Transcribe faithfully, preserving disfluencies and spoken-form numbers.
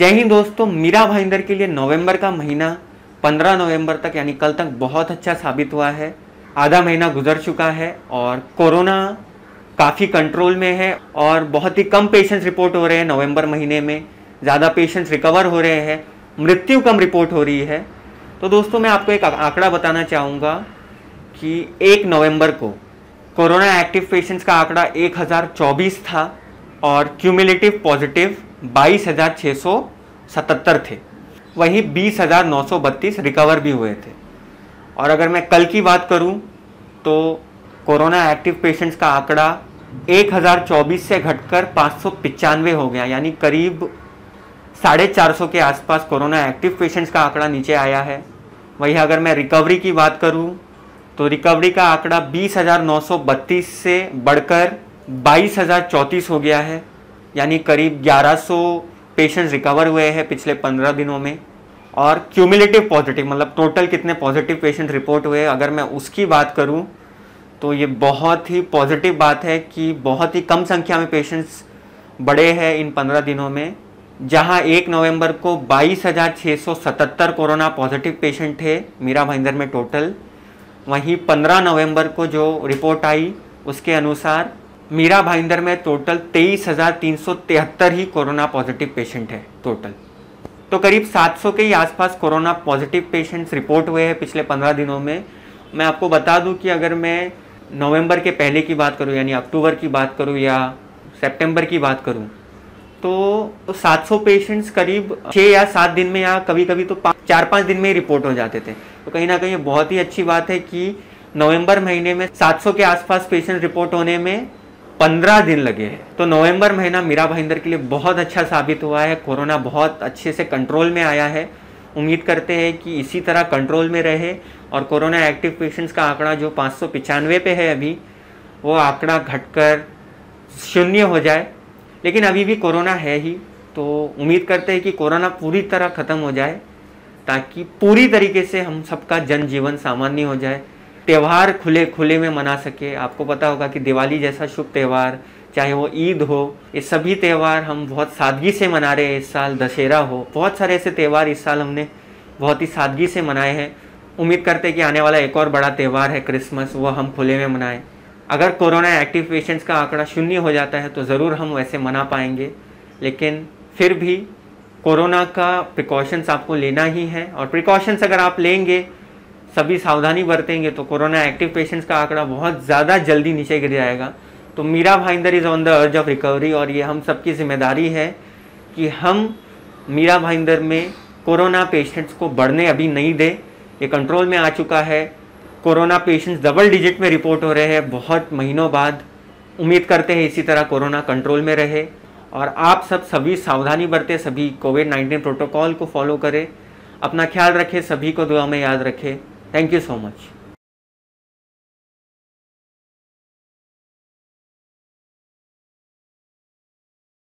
जय हिंद दोस्तों, मीरा भाईंदर के लिए नवंबर का महीना पंद्रह नवंबर तक यानी कल तक बहुत अच्छा साबित हुआ है। आधा महीना गुजर चुका है और कोरोना काफ़ी कंट्रोल में है और बहुत ही कम पेशेंट्स रिपोर्ट हो रहे हैं। नवंबर महीने में ज़्यादा पेशेंट्स रिकवर हो रहे हैं, मृत्यु कम रिपोर्ट हो रही है। तो दोस्तों मैं आपको एक आंकड़ा बताना चाहूँगा कि एक नवंबर को कोरोना एक्टिव पेशेंट्स का आंकड़ा एक हज़ार चौबीस था और क्यूमुलेटिव पॉजिटिव बाईस हज़ार छः सौ सतहत्तर थे, वहीं बीस हज़ार नौ सौ बत्तीस रिकवर भी हुए थे। और अगर मैं कल की बात करूं तो कोरोना एक्टिव पेशेंट्स का आंकड़ा एक हज़ार चौबीस से घटकर पाँच सौ पिचानवे हो गया, यानी करीब साढ़े चार सौ के आसपास कोरोना एक्टिव पेशेंट्स का आंकड़ा नीचे आया है। वहीं अगर मैं रिकवरी की बात करूं तो रिकवरी का आंकड़ा बीस हज़ार नौ सौ बत्तीस से बढ़कर बाईस हज़ार चौंतीस हो गया है, यानी करीब ग्यारह सौ पेशेंट्स रिकवर हुए हैं पिछले पंद्रह दिनों में। और क्यूमुलेटिव पॉजिटिव मतलब टोटल कितने पॉजिटिव पेशेंट रिपोर्ट हुए, अगर मैं उसकी बात करूं तो ये बहुत ही पॉजिटिव बात है कि बहुत ही कम संख्या में पेशेंट्स बढ़े हैं इन पंद्रह दिनों में। जहां एक नवंबर को बाईस हज़ार छः सौ सतहत्तर कोरोना पॉजिटिव पेशेंट थे मीरा भाईंदर में टोटल, वहीं पंद्रह नवंबर को जो रिपोर्ट आई उसके अनुसार मीरा भाईंदर में टोटल तेईस हज़ार तीन सौ तिहत्तर ही कोरोना पॉजिटिव पेशेंट है टोटल। तो करीब सात सौ के ही आसपास कोरोना पॉजिटिव पेशेंट्स रिपोर्ट हुए हैं पिछले पंद्रह दिनों में। मैं आपको बता दूं कि अगर मैं नवंबर के पहले की बात करूं, यानी अक्टूबर की बात करूं या सितंबर की बात करूं, तो सात सौ पेशेंट्स करीब छः या सात दिन में या कभी कभी तो चार पाँच दिन में ही रिपोर्ट हो जाते थे। तो कहीं ना कहीं बहुत ही अच्छी बात है कि नवम्बर महीने में सात सौ के आसपास पेशेंट्स रिपोर्ट होने में पंद्रह दिन लगे हैं। तो नवंबर महीना मीरा भाईंदर के लिए बहुत अच्छा साबित हुआ है। कोरोना बहुत अच्छे से कंट्रोल में आया है, उम्मीद करते हैं कि इसी तरह कंट्रोल में रहे। और कोरोना एक्टिव पेशेंट्स का आंकड़ा जो पाँच सौ पिचानवे पे है अभी, वो आंकड़ा घटकर शून्य हो जाए। लेकिन अभी भी कोरोना है ही, तो उम्मीद करते हैं कि कोरोना पूरी तरह ख़त्म हो जाए ताकि पूरी तरीके से हम सबका जनजीवन सामान्य हो जाए, त्यौहार खुले खुले में मना सके। आपको पता होगा कि दिवाली जैसा शुभ त्यौहार, चाहे वो ईद हो, ये सभी त्यौहार हम बहुत सादगी से मना रहे हैं इस साल। दशहरा हो, बहुत सारे ऐसे त्यौहार इस साल हमने बहुत ही सादगी से मनाए हैं। उम्मीद करते हैं कि आने वाला एक और बड़ा त्यौहार है क्रिसमस, वो हम खुले में मनाएं। अगर कोरोना एक्टिव पेशेंट्स का आंकड़ा शून्य हो जाता है तो ज़रूर हम वैसे मना पाएंगे, लेकिन फिर भी कोरोना का प्रिकॉशंस आपको लेना ही है। और प्रिकॉशंस अगर आप लेंगे, सभी सावधानी बरतेंगे, तो कोरोना एक्टिव पेशेंट्स का आंकड़ा बहुत ज़्यादा जल्दी नीचे गिर जाएगा। तो Mira Bhayandar is on the verge of recovery और ये हम सबकी जिम्मेदारी है कि हम मीरा भाईंदर में कोरोना पेशेंट्स को बढ़ने अभी नहीं दें। ये कंट्रोल में आ चुका है। कोरोना पेशेंट्स डबल डिजिट में रिपोर्ट हो रहे हैं बहुत महीनों बाद। उम्मीद करते हैं इसी तरह कोरोना कंट्रोल में रहे और आप सब सभी सावधानी बरतें, सभी कोविड नाइन्टीन प्रोटोकॉल को फॉलो करें, अपना ख्याल रखें, सभी को दुआ में याद रखें। Thank you so much.